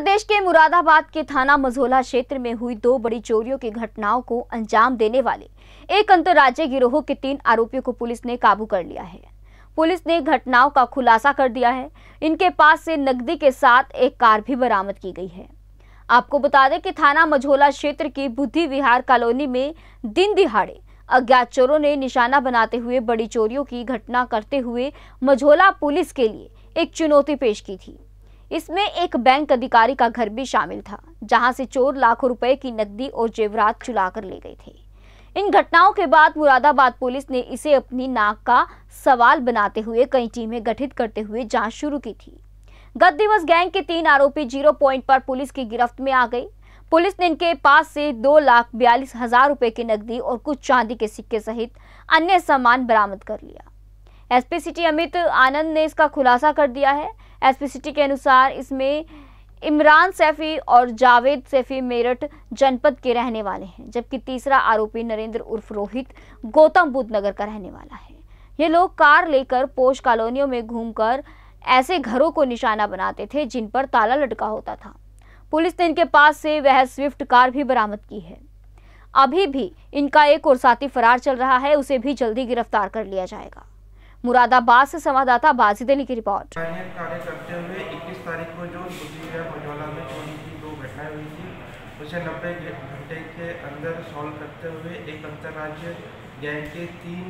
प्रदेश के मुरादाबाद के थाना मझोला क्षेत्र में हुई दो बड़ी चोरियों की घटनाओं को अंजाम देने वाले एक अंतर्राज्यीय गिरोह के 3 आरोपियों को पुलिस ने काबू कर लिया है। पुलिस ने घटनाओं का खुलासा कर दिया है। इनके पास से नकदी के साथ एक कार भी बरामद की गई है। आपको बता दें कि थाना मझोला क्षेत्र की बुद्धि विहार कॉलोनी में दिन दिहाड़े अज्ञात चोरों ने निशाना बनाते हुए बड़ी चोरियों की घटना करते हुए मझोला पुलिस के लिए एक चुनौती पेश की थी। इसमें एक बैंक अधिकारी का घर भी शामिल था, जहां से चोर लाखों रुपए की नकदी और जेवरात चुरा कर ले गए थे। इन घटनाओं के बाद मुरादाबाद पुलिस ने इसे अपनी नाक का सवाल बनाते हुए कई टीमें गठित करते हुए जांच शुरू की थी। गत दिवस गैंग के 3 आरोपी 0 पॉइंट पर पुलिस की गिरफ्त में आ गए। पुलिस ने इनके पास से 2,42,000 रुपए की नकदी और कुछ चांदी के सिक्के सहित अन्य सामान बरामद कर लिया। एसपी सिटी अमित आनंद ने इसका खुलासा कर दिया है। एसपी सिटी के अनुसार इसमें इमरान सैफी और जावेद सैफी मेरठ जनपद के रहने वाले हैं, जबकि तीसरा आरोपी नरेंद्र उर्फ रोहित गौतम बुद्ध नगर का रहने वाला है। ये लोग कार लेकर पोश कॉलोनियों में घूमकर ऐसे घरों को निशाना बनाते थे जिन पर ताला लटका होता था। पुलिस ने इनके पास से वह स्विफ्ट कार भी बरामद की है। अभी भी इनका एक और साथी फरार चल रहा है, उसे भी जल्दी गिरफ्तार कर लिया जाएगा। मुरादाबाद से संवाददाता बाजीदे की रिपोर्ट। कार्य करते हुए 21 तारीख को जो मझोला में चोरी की 2 घटनाएं हुई थी, उसे 90 घंटे के अंदर सॉल्व करते हुए एक अंतर्राज्यीय गैंग के 3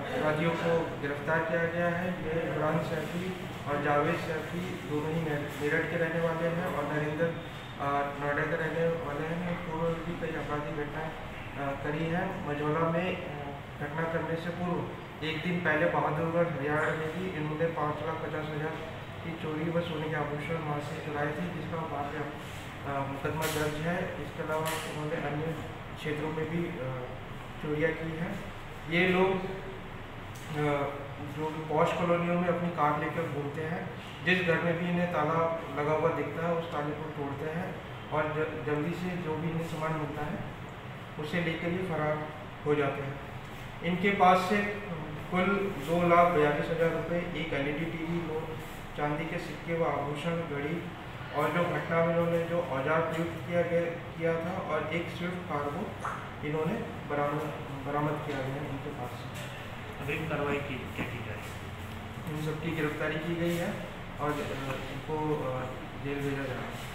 अपराधियों को गिरफ्तार किया गया है। ये इमरान सैफी और जावेद सैफी दोनों ही मेरठ के रहने वाले हैं और नरेंद्र नोएडा के रहने वाले हैं। पूर्व भी कई अपराधी घटनाएं करी है। मझोला में घटना करने से पूर्व एक दिन पहले बहादुरगढ़ हरियाणा में भी इन्होंने 5,50,000 की चोरी व सोने के आभूषण वहाँ से चुराए थे, जिसका वहाँ पर मुकदमा दर्ज है। इसके अलावा उन्होंने अन्य क्षेत्रों में भी चोरियाँ की हैं। ये लोग जो पॉश कॉलोनियों में अपनी कार लेकर घूमते हैं, जिस घर में भी इन्हें ताला लगा हुआ दिखता है उस ताले को तोड़ते हैं और जल्दी से जो भी इन्हें सामान मिलता है उसे लेकर ही फरार हो जाते हैं। इनके पास से कुल 2,42,000 रुपये, एक LED TV, लो चांदी के सिक्के व आभूषण, घड़ी और जो घटना में इन्होंने जो औजार प्रयुक्त किया था और एक स्विफ्ट कार को इन्होंने बरामद किया गया है इनके पास से। अभी कार्रवाई की जाएगी। इन सबकी गिरफ्तारी की गई है और इनको जेल भेजा जा रहा है।